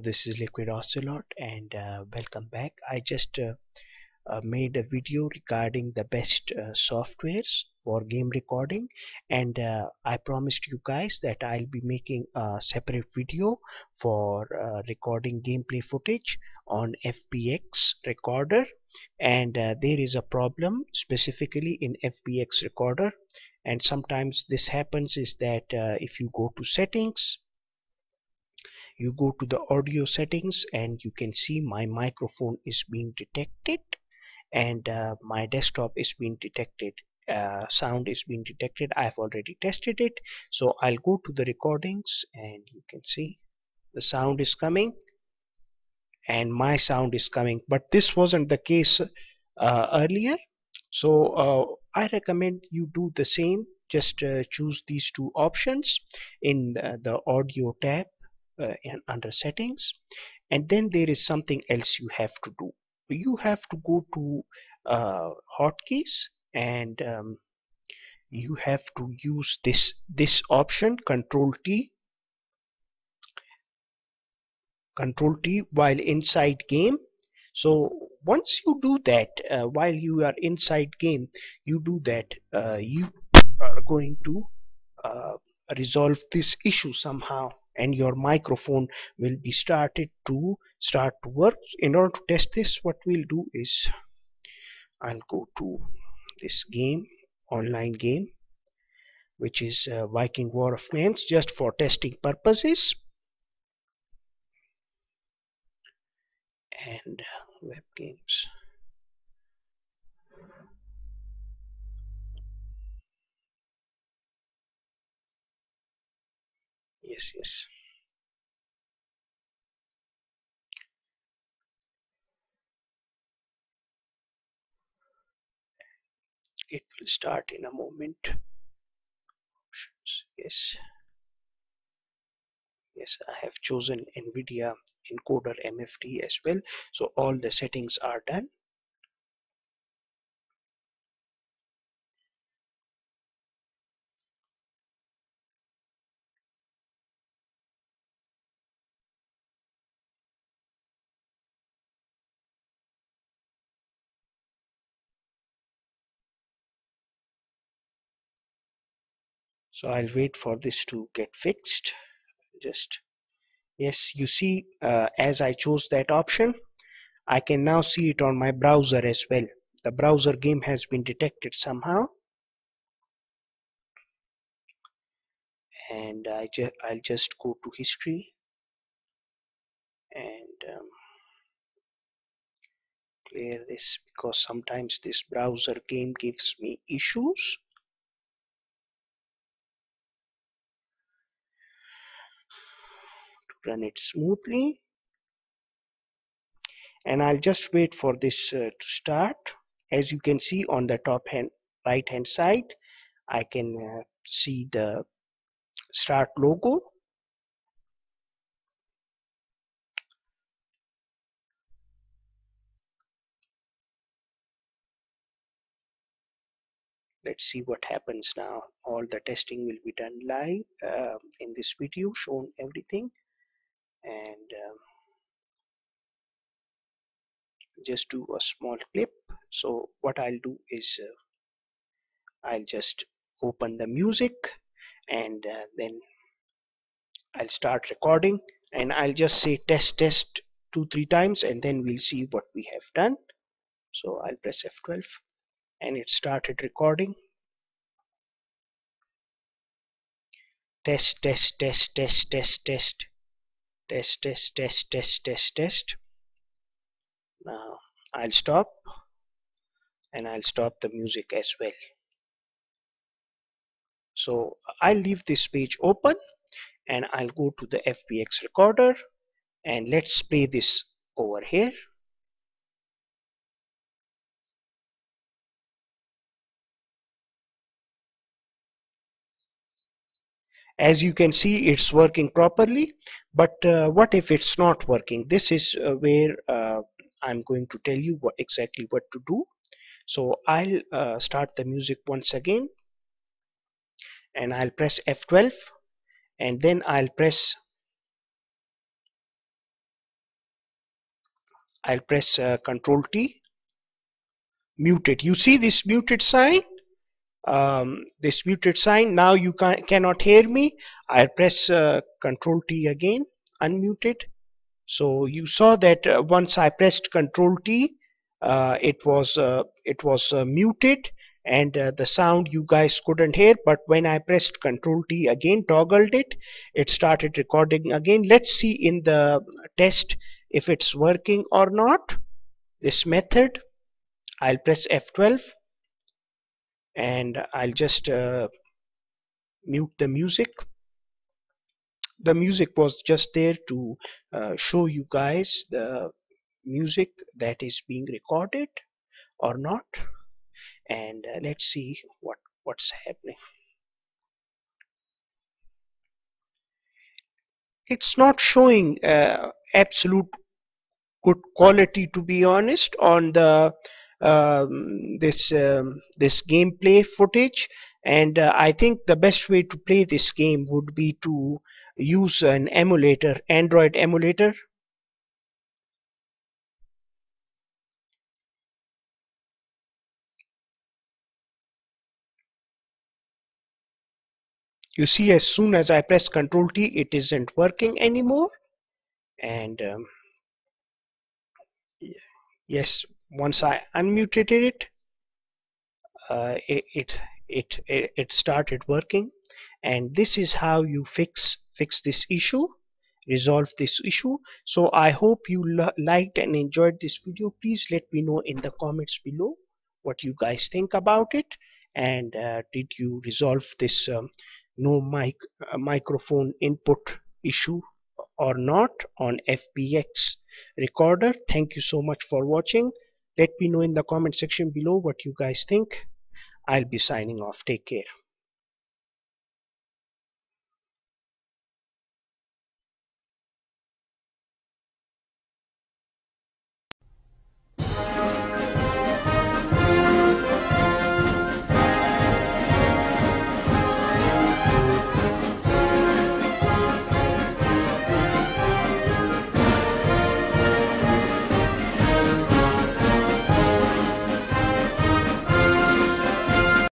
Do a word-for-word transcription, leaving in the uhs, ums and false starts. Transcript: Hello, this is Liquid Ocelot, and uh, welcome back. I just uh, uh, made a video regarding the best uh, softwares for game recording, and uh, I promised you guys that I'll be making a separate video for uh, recording gameplay footage on F B X recorder. And uh, there is a problem specifically in F B X recorder, and sometimes this happens is that uh, if you go to settings, you go to the audio settings, and you can see my microphone is being detected, and uh, my desktop is being detected, uh, sound is being detected. I've already tested it, so I'll go to the recordings, and you can see the sound is coming and my sound is coming, but this wasn't the case uh, earlier. So uh, I recommend you do the same. Just uh, choose these two options in uh, the audio tab uh, and under settings, and then there is something else you have to do. You have to go to uh, hotkeys, and um, you have to use this this option, Control T Control T while inside game. So once you do that, uh, while you are inside game, you do that, uh, you are going to uh, resolve this issue somehow, and your microphone will be started to start to work. In order to test this, what we'll do is I'll go to this game, online game, which is uh, Viking War of Mans, just for testing purposes. And web games. Yes, yes. It will start in a moment. Options. Yes. Yes, I have chosen Nvidia encoder M F T as well, so all the settings are done. So I'll wait for this to get fixed. Just yes, you see, uh, as I chose that option, I can now see it on my browser as well. The browser game has been detected somehow, and I ju I'll just go to history and um, clear this, because sometimes this browser game gives me issues. Run it smoothly, and I'll just wait for this uh, to start. As you can see on the top hand right hand side, I can uh, see the start logo, let's see what happens now. All the testing will be done live uh, in this video, shown everything. And um, just do a small clip. So what I'll do is uh, I'll just open the music, and uh, then I'll start recording, and I'll just say test test two three times, and then we'll see what we have done. So I'll press F twelve, and it started recording. Test test test test test test test test test test test test. Now I'll stop, and I'll stop the music as well. So I'll leave this page open, and I'll go to the F B X recorder, and let's play this over here. As you can see, it's working properly, but uh, what if it's not working? This is uh, where uh, I'm going to tell you what exactly what to do. So I'll uh, start the music once again, and I'll press F twelve, and then I'll press I'll press uh, Control T, mute it. You see this muted sign? Um, this muted sign. Now you can cannot hear me. I'll press uh, Control T again, unmute it. So you saw that uh, once I pressed Control T, uh, it was uh, it was uh, muted, and uh, the sound you guys couldn't hear. But when I pressed Control T again, toggled it, it started recording again. Let's see in the test if it's working or not. This method, I'll press F twelve and I'll just uh, mute the music. The music was just there to uh, show you guys the music that is being recorded or not. And uh, let's see what what's happening. It's not showing uh, absolute good quality, to be honest, on the um, this um, this gameplay footage. And uh, I think the best way to play this game would be to use an emulator, Android emulator. You see, as soon as I press Control T, it isn't working anymore. And um, yes, once I unmuted it, uh, it, it it it started working. And this is how you fix fix this issue, resolve this issue. So I hope you liked and enjoyed this video. Please let me know in the comments below what you guys think about it, and uh, did you resolve this um, no mic uh, microphone input issue or not on F B X recorder. Thank you so much for watching. Let me know in the comment section below what you guys think. I'll be signing off. Take care.